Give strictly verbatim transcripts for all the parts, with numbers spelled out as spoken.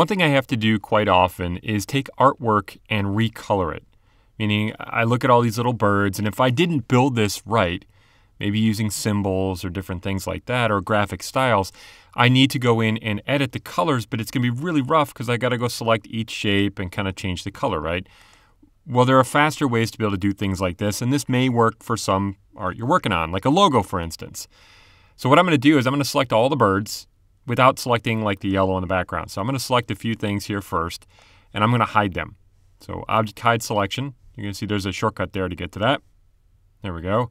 One thing I have to do quite often is take artwork and recolor it, meaning I look at all these little birds, and if I didn't build this right, maybe using symbols or different things like that, or graphic styles, I need to go in and edit the colors, but it's going to be really rough because I got to go select each shape and kind of change the color, right? Well, there are faster ways to be able to do things like this, and this may work for some art you're working on, like a logo, for instance. So what I'm going to do is I'm going to select all the birds without selecting like the yellow in the background. So I'm going to select a few things here first, and I'm going to hide them. So Object Hide Selection. You're going to see there's a shortcut there to get to that. There we go.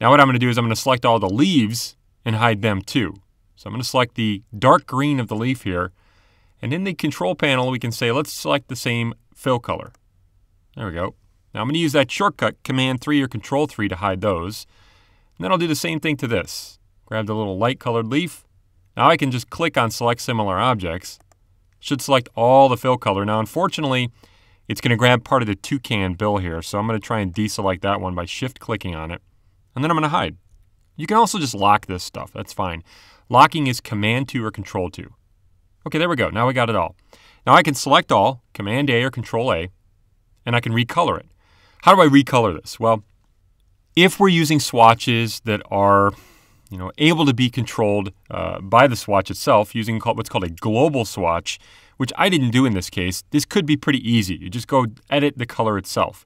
Now what I'm going to do is I'm going to select all the leaves and hide them too. So I'm going to select the dark green of the leaf here, and in the control panel we can say let's select the same fill color. There we go. Now I'm going to use that shortcut Command three or Control three to hide those. And then I'll do the same thing to this. Grab the little light colored leaf. Now I can just click on Select Similar Objects. Should select all the fill color. Now unfortunately it's going to grab part of the toucan bill here, so I'm going to try and deselect that one by shift clicking on it. And then I'm going to hide. You can also just lock this stuff. That's fine. Locking is Command two or Control two. Okay, there we go. Now we got it all. Now I can select all, Command A or Control A, and I can recolor it. How do I recolor this? Well, if we're using swatches that are, you know, able to be controlled uh, by the swatch itself using what's called a global swatch, which I didn't do in this case, this could be pretty easy. You just go edit the color itself.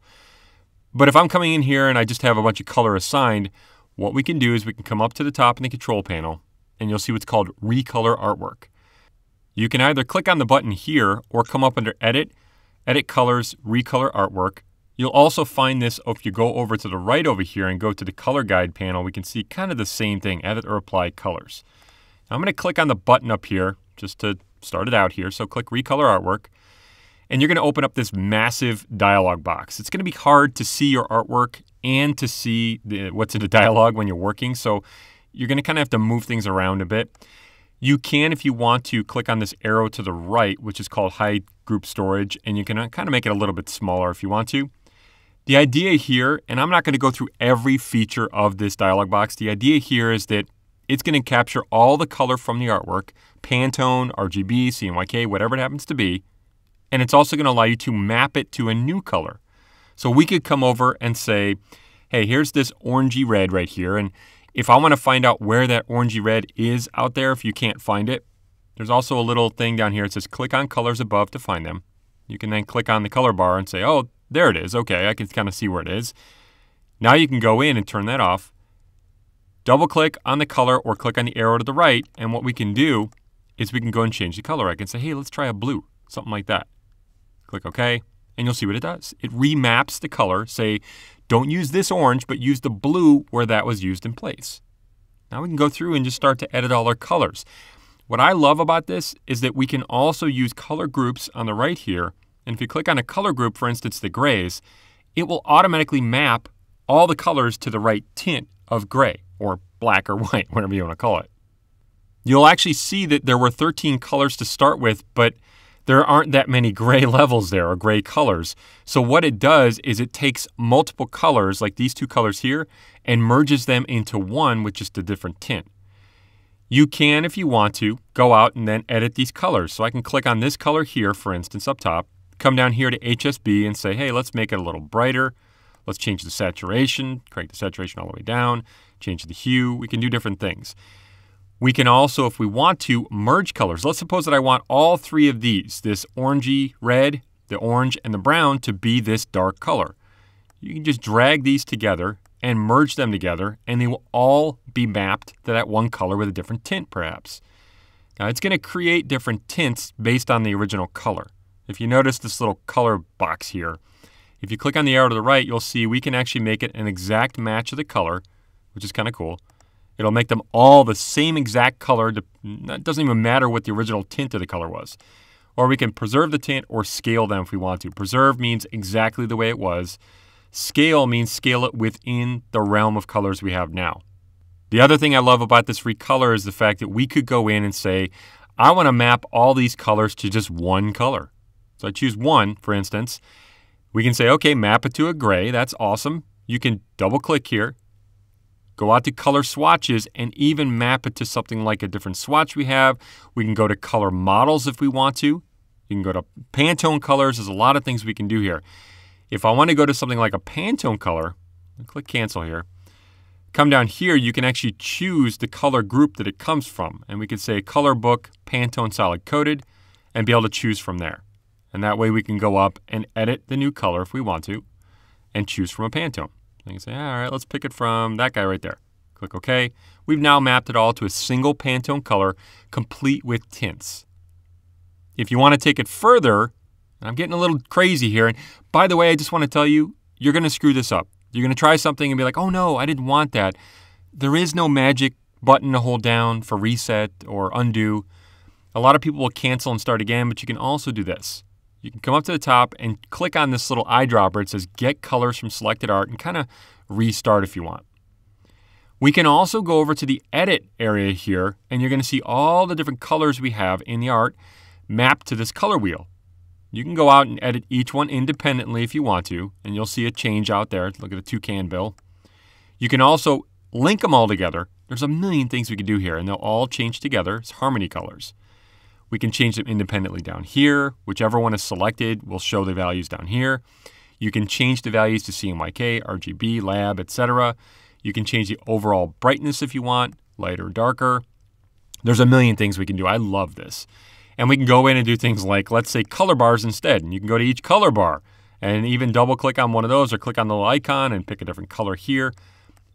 But if I'm coming in here and I just have a bunch of color assigned, what we can do is we can come up to the top in the control panel and you'll see what's called Recolor Artwork. You can either click on the button here or come up under Edit, Edit Colors, Recolor Artwork. You'll also find this if you go over to the right over here and go to the Color Guide panel, we can see kind of the same thing, Edit or Apply Colors. Now I'm going to click on the button up here just to start it out here. So click Recolor Artwork. And you're going to open up this massive dialog box. It's going to be hard to see your artwork and to see the, what's in the dialog when you're working. So you're going to kind of have to move things around a bit. You can, if you want to, click on this arrow to the right, which is called Hide Group Storage, and you can kind of make it a little bit smaller if you want to. The idea here, and I'm not going to go through every feature of this dialog box, the idea here is that it's going to capture all the color from the artwork, Pantone, R G B, C M Y K, whatever it happens to be. And it's also going to allow you to map it to a new color. So we could come over and say, hey, here's this orangey red right here. And if I want to find out where that orangey red is out there, if you can't find it, there's also a little thing down here. It says click on colors above to find them. You can then click on the color bar and say, oh, there it is. Okay, I can kind of see where it is. Now you can go in and turn that off. Double click on the color or click on the arrow to the right. And what we can do is we can go and change the color. I can say, hey, let's try a blue, something like that. Click OK, and you'll see what it does. It remaps the color. Say, don't use this orange, but use the blue where that was used in place. Now we can go through and just start to edit all our colors. What I love about this is that we can also use color groups on the right here. And if you click on a color group, for instance, the grays, it will automatically map all the colors to the right tint of gray or black or white, whatever you want to call it. You'll actually see that there were thirteen colors to start with, but there aren't that many gray levels there or gray colors. So what it does is it takes multiple colors like these two colors here and merges them into one with just a different tint. You can, if you want to, go out and then edit these colors. So I can click on this color here, for instance, up top, come down here to H S B and say, hey, let's make it a little brighter. Let's change the saturation, crank the saturation all the way down, change the hue. We can do different things. We can also, if we want to, merge colors. Let's suppose that I want all three of these, this orangey red, the orange, and the brown, to be this dark color. You can just drag these together and merge them together, and they will all be mapped to that one color with a different tint, perhaps. Now, it's going to create different tints based on the original color. If you notice this little color box here, if you click on the arrow to the right, you'll see we can actually make it an exact match of the color, which is kind of cool. It'll make them all the same exact color. It doesn't even matter what the original tint of the color was. Or we can preserve the tint or scale them if we want to. Preserve means exactly the way it was. Scale means scale it within the realm of colors we have now. The other thing I love about this recolor is the fact that we could go in and say, I want to map all these colors to just one color. So I choose one, for instance. We can say, okay, map it to a gray. That's awesome. You can double click here. Go out to color swatches and even map it to something like a different swatch we have. We can go to color models if we want to. You We can go to Pantone colors. There's a lot of things we can do here. If I want to go to something like a Pantone color, click cancel here. Come down here, you can actually choose the color group that it comes from. And we could say color book, Pantone solid coated, and be able to choose from there. And that way we can go up and edit the new color if we want to, and choose from a Pantone. I can say, all right, let's pick it from that guy right there. Click OK. We've now mapped it all to a single Pantone color, complete with tints. If you want to take it further, and I'm getting a little crazy here, and by the way, I just want to tell you, you're going to screw this up. You're going to try something and be like, oh no, I didn't want that. There is no magic button to hold down for reset or undo. A lot of people will cancel and start again, but you can also do this. You can come up to the top and click on this little eyedropper. It says Get Colors from Selected Art and kind of restart if you want. We can also go over to the Edit area here, and you're going to see all the different colors we have in the art mapped to this color wheel. You can go out and edit each one independently if you want to, and you'll see a change out there. Look at the toucan bill. You can also link them all together. There's a million things we can do here, and they'll all change together as harmony colors. We can change them independently down here. Whichever one is selected will show the values down here. You can change the values to C M Y K, R G B, lab, et cetera. You can change the overall brightness if you want, lighter, darker. There's a million things we can do. I love this. And we can go in and do things like, let's say, color bars instead. And you can go to each color bar and even double click on one of those or click on the little icon and pick a different color here.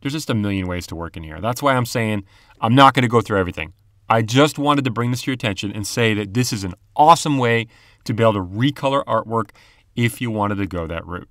There's just a million ways to work in here. That's why I'm saying I'm not going to go through everything. I just wanted to bring this to your attention and say that this is an awesome way to be able to recolor artwork if you wanted to go that route.